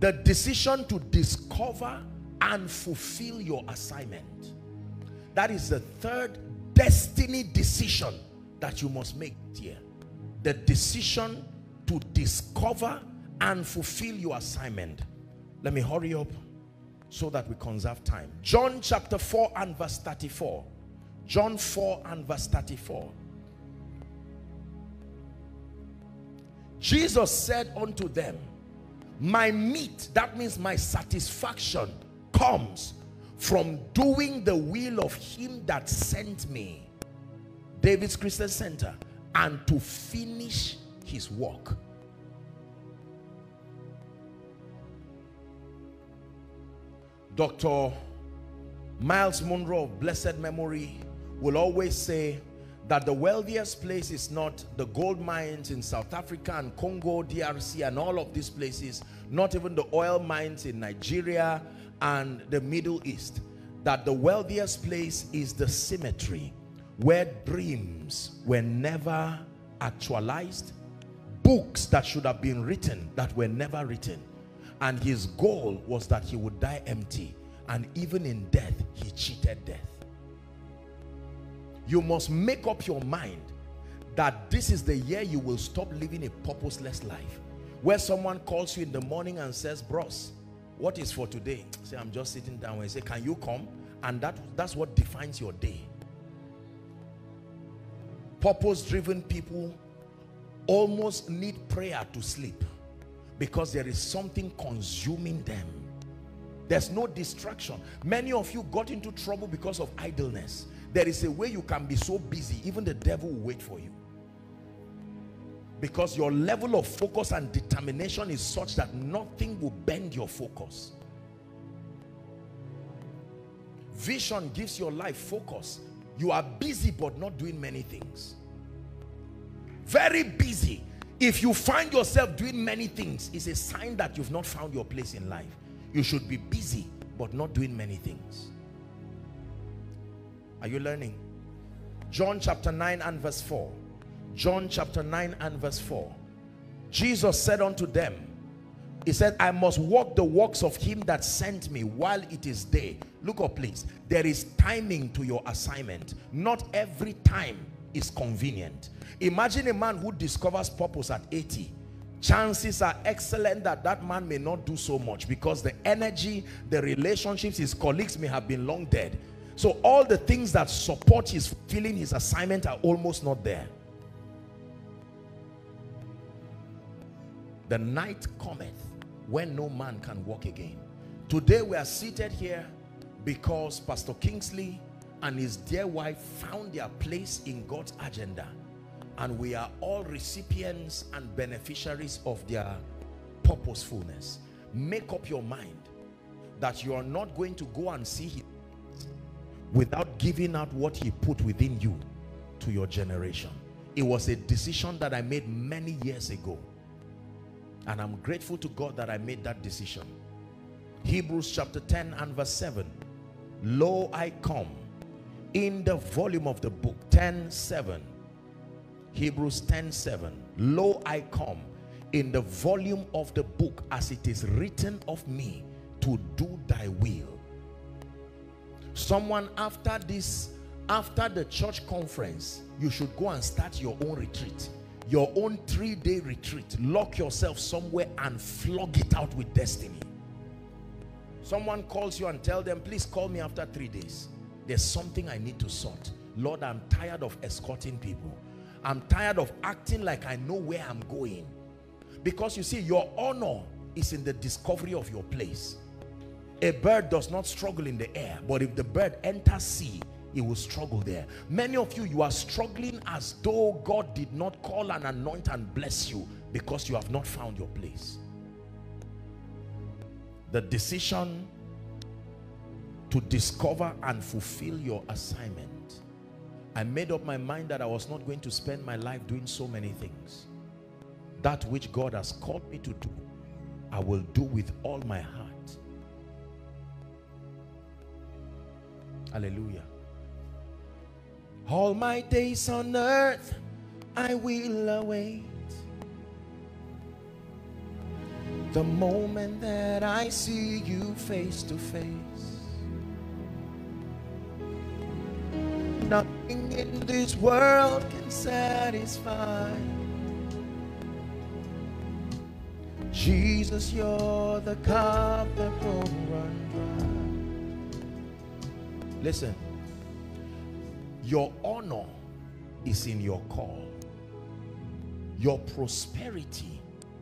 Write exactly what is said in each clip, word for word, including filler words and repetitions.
the decision to discover and fulfill your assignment. That is the third destiny decision that you must make here. The decision to discover and fulfill your assignment. Let me hurry up so that we conserve time. John chapter four and verse thirty-four. John four and verse thirty-four. Jesus said unto them, my meat, that means my satisfaction, comes from doing the will of him that sent me, David's Christian Center, and to finish his work. Doctor Miles Munroe, of blessed memory, will always say that the wealthiest place is not the gold mines in South Africa and Congo, D R C, and all of these places, not even the oil mines in Nigeria and the Middle East. That the wealthiest place is the cemetery where dreams were never actualized, books that should have been written that were never written. And his goal was that he would die empty, and even in death he cheated death. You must make up your mind that this is the year you will stop living a purposeless life, where someone calls you in the morning and says, bros, what is for today? Say, I'm just sitting down. And say, can you come? And that that's what defines your day. Purpose-driven people almost need prayer to sleep, because there is something consuming them. There's no distraction. Many of you got into trouble because of idleness. There is a way you can be so busy, even the devil will wait for you. Because your level of focus and determination is such that nothing will bend your focus. Vision gives your life focus. You are busy but not doing many things. Very busy. If you find yourself doing many things, it's a sign that you've not found your place in life. You should be busy, but not doing many things. Are you learning? John chapter nine and verse four. John chapter nine and verse four. Jesus said unto them, he said, I must walk the works of him that sent me while it is day. Look up, please. There is timing to your assignment. Not every time is convenient. Imagine a man who discovers purpose at eighty. Chances are excellent that that man may not do so much, because the energy, the relationships, his colleagues may have been long dead. So all the things that support his fulfilling his assignment are almost not there. The night cometh when no man can walk again. Today we are seated here because Pastor Kingsley and his dear wife found their place in God's agenda. And we are all recipients and beneficiaries of their purposefulness. Make up your mind that you are not going to go and see him without giving out what he put within you to your generation. It was a decision that I made many years ago, and I'm grateful to God that I made that decision. Hebrews chapter ten and verse seven. Lo, I come. In the volume of the book, ten seven. Hebrews ten seven. Lo, I come in the volume of the book, as it is written of me, to do thy will. Someone, after this, after the church conference, you should go and start your own retreat, your own three-day retreat. Lock yourself somewhere and flog it out with destiny. Someone calls you and tell them, please call me after three days. There's something I need to sort. Lord, I'm tired of escorting people. I'm tired of acting like I know where I'm going. Because you see, your honor is in the discovery of your place. A bird does not struggle in the air, but if the bird enters sea, it will struggle there. Many of you, you are struggling as though God did not call and anoint and bless you, because you have not found your place. The decision to discover and fulfill your assignment. I made up my mind that I was not going to spend my life doing so many things. That which God has called me to do, I will do with all my heart. Hallelujah. All my days on earth, I will await The moment that I see you face to face, nothing in this world can satisfy. Jesus, you're the cup that won't run dry. Listen, your honor is in your call. Your prosperity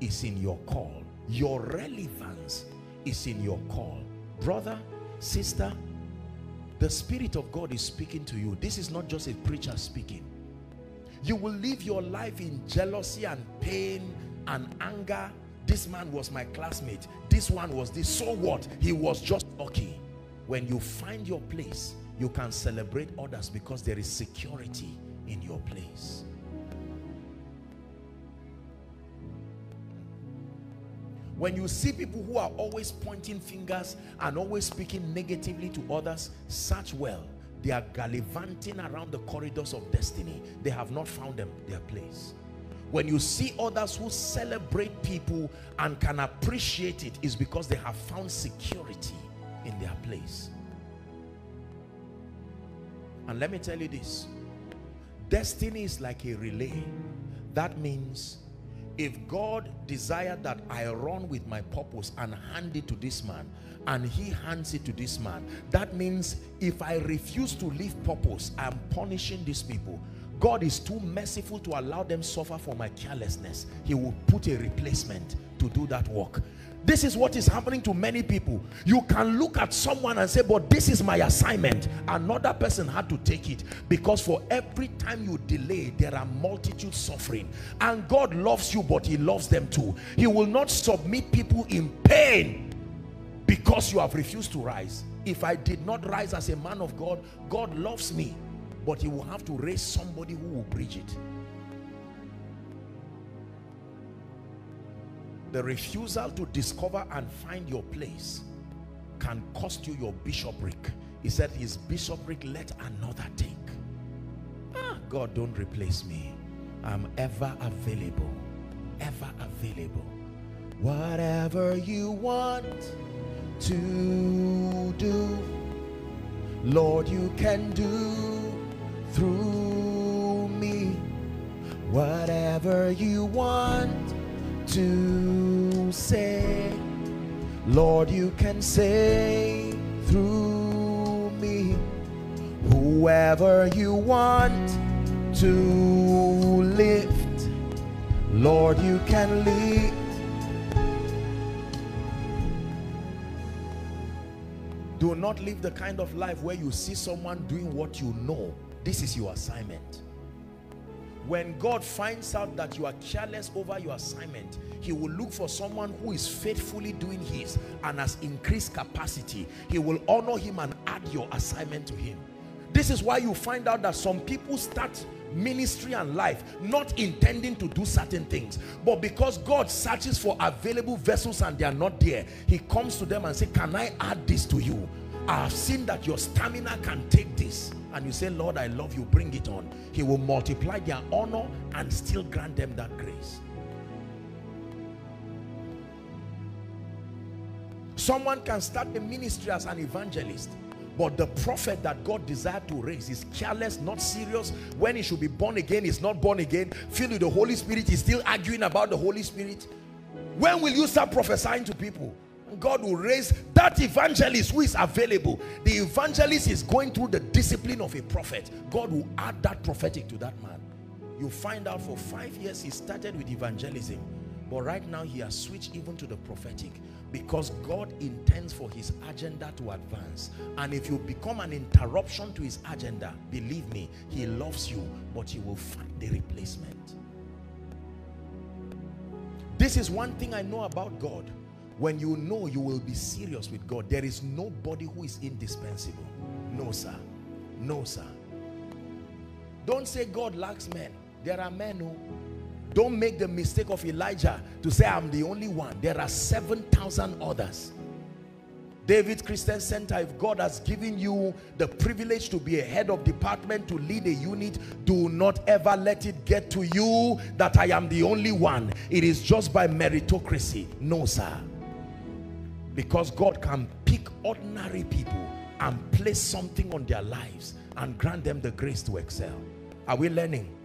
is in your call. Your relevance is in your call. Brother, sister, the Spirit of God is speaking to you. This is not just a preacher speaking. You will live your life in jealousy and pain and anger. This man was my classmate. This one was this. So what? He was just lucky. When you find your place, you can celebrate others because there is security in your place. When you see people who are always pointing fingers and always speaking negatively to others, search well. They are gallivanting around the corridors of destiny. They have not found them their place. When you see others who celebrate people and can appreciate it, it's because they have found security in their place. And let me tell you this, destiny is like a relay. That means if God desired that I run with my purpose and hand it to this man, and he hands it to this man, that means if I refuse to leave purpose, I'm punishing these people. God is too merciful to allow them suffer for my carelessness. He will put a replacement to do that work. This is what is happening to many people. You can look at someone and say, but this is my assignment. Another person had to take it, because for every time you delay, there are multitudes suffering. And God loves you, but he loves them too. He will not submit people in pain because you have refused to rise. If I did not rise as a man of God, God loves me, but he will have to raise somebody who will bridge it. The refusal to discover and find your place can cost you your bishopric. He said his bishopric let another take. Ah, God, don't replace me. I'm ever available, ever available. Whatever you want to do, Lord, you can do through me. Whatever you want to say, Lord, you can say through me. Whoever you want to lift, Lord, you can lift. Do not live the kind of life where you see someone doing what you know. This is your assignment. When God finds out that you are careless over your assignment, he will look for someone who is faithfully doing his and has increased capacity. He will honor him and add your assignment to him. This is why you find out that some people start ministry and life not intending to do certain things, but because God searches for available vessels and they are not there, he comes to them and says, can I add this to you? I have seen that your stamina can take this. And you say, Lord, I love you, bring it on. He will multiply their honor and still grant them that grace. Someone can start a ministry as an evangelist, but the prophet that God desired to raise is careless, not serious. When he should be born again, he's not born again. Filled with the Holy Spirit, he's still arguing about the Holy Spirit. When will you start prophesying to people? God will raise that evangelist who is available. The evangelist is going through the discipline of a prophet. God will add that prophetic to that man. You find out for five years he started with evangelism, but right now he has switched even to the prophetic, because God intends for his agenda to advance. And if you become an interruption to his agenda, believe me, he loves you, but he will find the replacement. This is one thing I know about God. When you know you will be serious with God, there is nobody who is indispensable. No, sir. No, sir. Don't say God lacks men. There are men who... Don't make the mistake of Elijah to say, I'm the only one. There are seven thousand others. David's Christian Center, if God has given you the privilege to be a head of department, to lead a unit, do not ever let it get to you that I am the only one. It is just by meritocracy. No, sir. Because God can pick ordinary people and place something on their lives and grant them the grace to excel. Are we learning?